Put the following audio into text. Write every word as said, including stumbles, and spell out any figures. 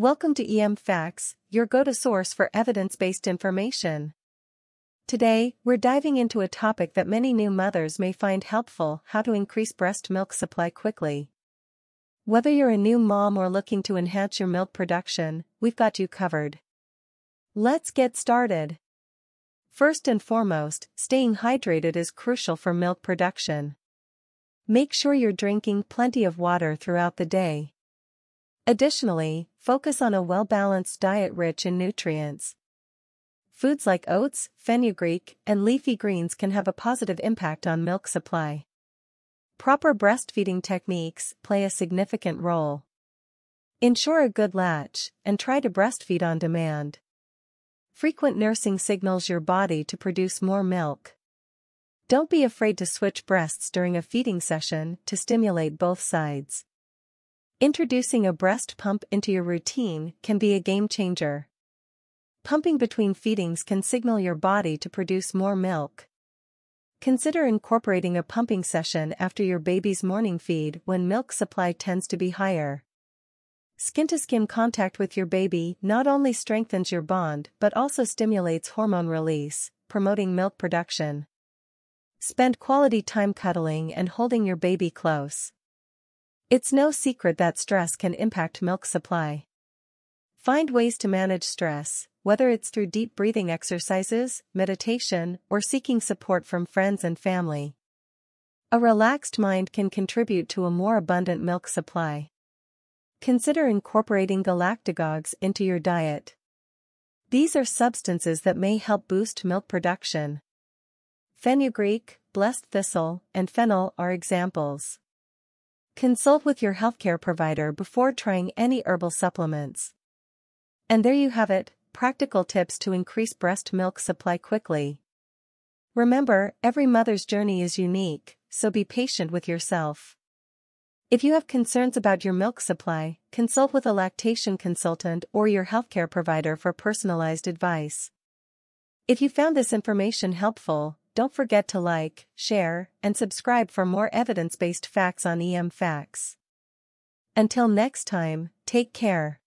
Welcome to E M Facts, your go-to source for evidence-based information. Today, we're diving into a topic that many new mothers may find helpful: how to increase breast milk supply quickly. Whether you're a new mom or looking to enhance your milk production, we've got you covered. Let's get started. First and foremost, staying hydrated is crucial for milk production. Make sure you're drinking plenty of water throughout the day. Additionally, focus on a well-balanced diet rich in nutrients. Foods like oats, fenugreek, and leafy greens can have a positive impact on milk supply. Proper breastfeeding techniques play a significant role. Ensure a good latch, and try to breastfeed on demand. Frequent nursing signals your body to produce more milk. Don't be afraid to switch breasts during a feeding session to stimulate both sides. Introducing a breast pump into your routine can be a game changer. Pumping between feedings can signal your body to produce more milk. Consider incorporating a pumping session after your baby's morning feed when milk supply tends to be higher. Skin-to-skin contact with your baby not only strengthens your bond but also stimulates hormone release, promoting milk production. Spend quality time cuddling and holding your baby close. It's no secret that stress can impact milk supply. Find ways to manage stress, whether it's through deep breathing exercises, meditation, or seeking support from friends and family. A relaxed mind can contribute to a more abundant milk supply. Consider incorporating galactagogues into your diet. These are substances that may help boost milk production. Fenugreek, blessed thistle, and fennel are examples. Consult with your healthcare provider before trying any herbal supplements. And there you have it, practical tips to increase breast milk supply quickly. Remember, every mother's journey is unique, so be patient with yourself. If you have concerns about your milk supply, consult with a lactation consultant or your healthcare provider for personalized advice. If you found this information helpful, don't forget to like, share, and subscribe for more evidence-based facts on E M Facts. Until next time, take care.